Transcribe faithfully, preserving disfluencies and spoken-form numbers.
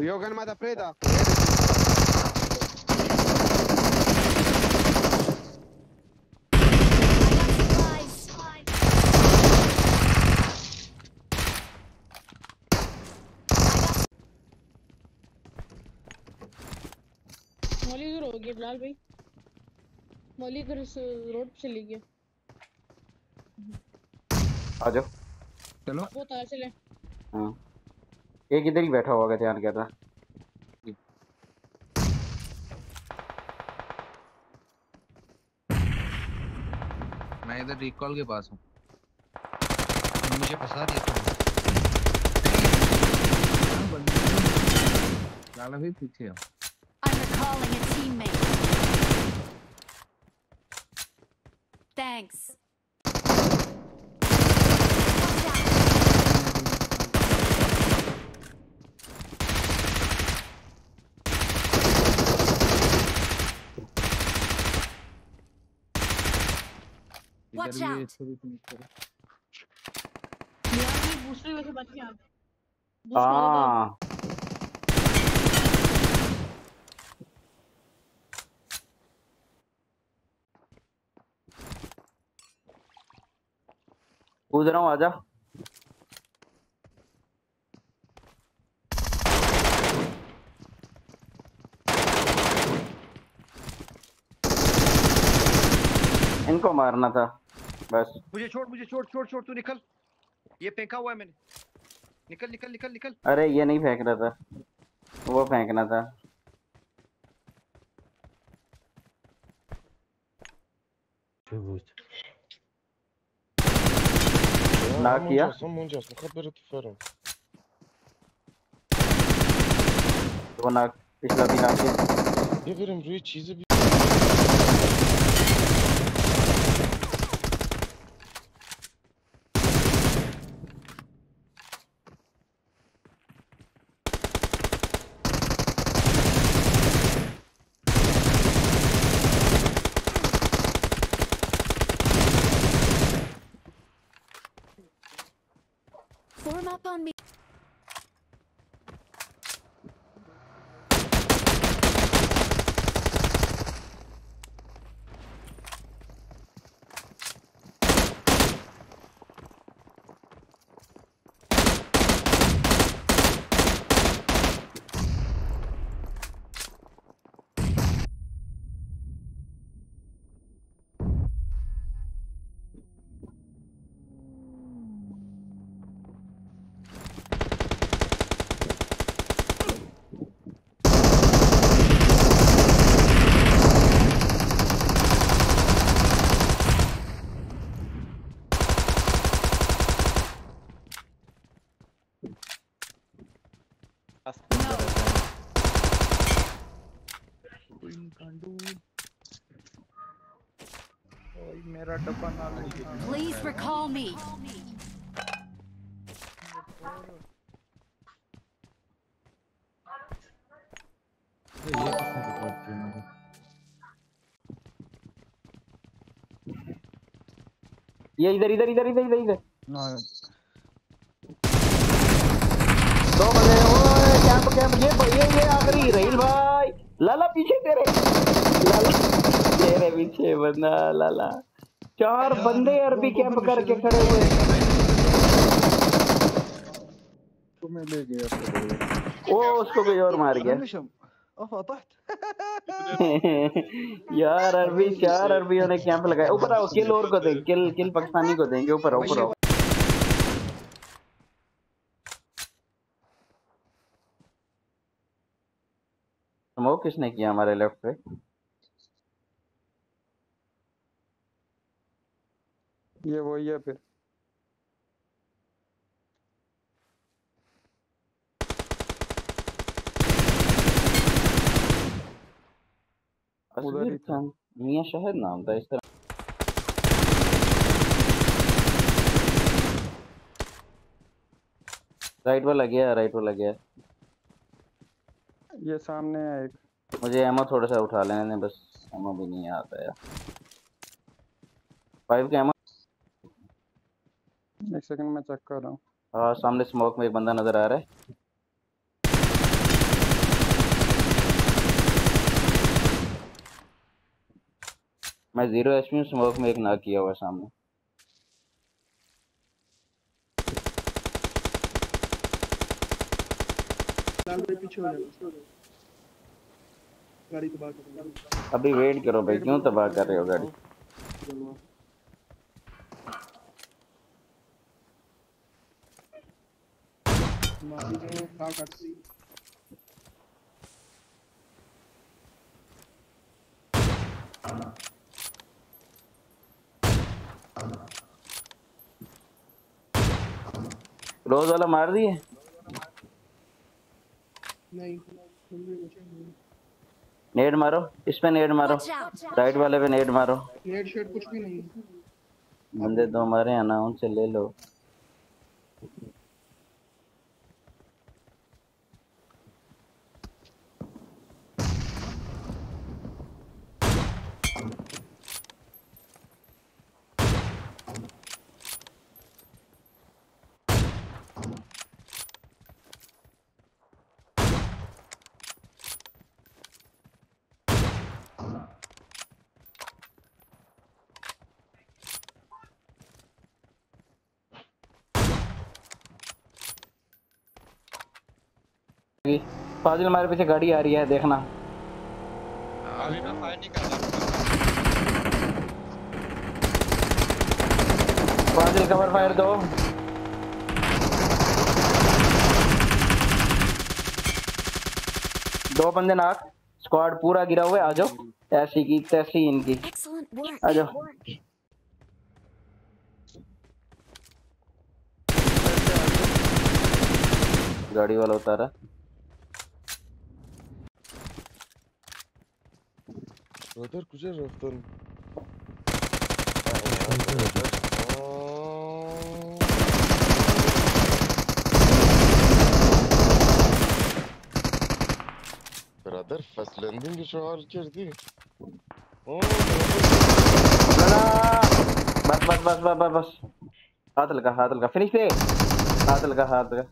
Io ho calmato a preda. मौली दूर हो गई बिलाल भाई, मौली घर से रोड चली गया। आ जाओ चलो वो तार चले। हां एक इधर ही बैठा हुआ है ध्यान क्या था। मैं इधर रिकॉल के पास हूं, मुझे फंसा दिया तुमने। लाला भी पीछे है। Calling a teammate. Thanks. Watch out. दूसरी वजह बच गया। हां कूद रहा हूँ, आजा। इनको मारना था बस। मुझे छोड़ मुझे छोड़ छोड़ छोड़ तू निकल, ये फेंका हुआ है मैंने। निकल निकल निकल निकल। अरे ये नहीं फेंक रहा था, वो फेंकना था। ناكيا منجا منجا خبرت فرن هناك पिछला भी नाकिया ये फिर मुझे चीजें भी Please recall me. ये इधर इधर इधर इधर इधर दो बंदे। ओए कैंप कैंप ये ये ये आखिरी रहील भाई। लाला पीछे तेरे, लाला तेरे पीछे बंदा। लाला चार बंदे अरबी कैंप करके खड़े हुए। तुम्हें ले गया ओ उसको कोई और मार गया। यार अरबी चार अरबियों ने कैंप लगाया। ऊपर आओ, किल और को दे, किल किल पाकिस्तानी को देंगे। ऊपर आओ ऊपर आओ। स्मोक किसने किया हमारे लेफ्ट पे? ये वही है फिर। असगर खान मियां शहर नाम था इस तरह। राइट वाला गया, राइट वाला गया। ये सामने है एक। मुझे एमो थोड़ा सा उठा लेने, बस एमो भी नहीं आता यार। फाइव के एमो एक सेकंड में चेक कर रहा हूँ। हाँ सामने स्मोक में एक बंदा नजर आ रहा है। मैं जीरो एचपी हूं, स्मोक में एक ना किया हुआ सामने। गाड़ी अभी वेट करो भाई, क्यों तबाह कर रहे हो गाड़ी। रोज वाला मार दिए नहीं, नेड मारो इस पे, नेड मारो राइट वाले पे, नेड मारो। नेड शॉट कुछ भी नहीं, बंदे दो मारे हैं ना, उनसे ले लो। फाजिल हमारे पीछे गाड़ी आ रही है, देखना। अभी मैं फायर नहीं कर रहा। फाजिल कवर फायर दो। दो बंदे नाक, स्क्वाड पूरा गिरा हुआ है। आ जाओ, ऐसी की तैसी इनकी, आ जाओ। गाड़ी वाला उतारा। Radar güzel raftarım. Radar faslandın ki şu hareket değil. Bas bas bas bas bas. Hatal ka hatal ka finish pe. Hatal ka hatal ka.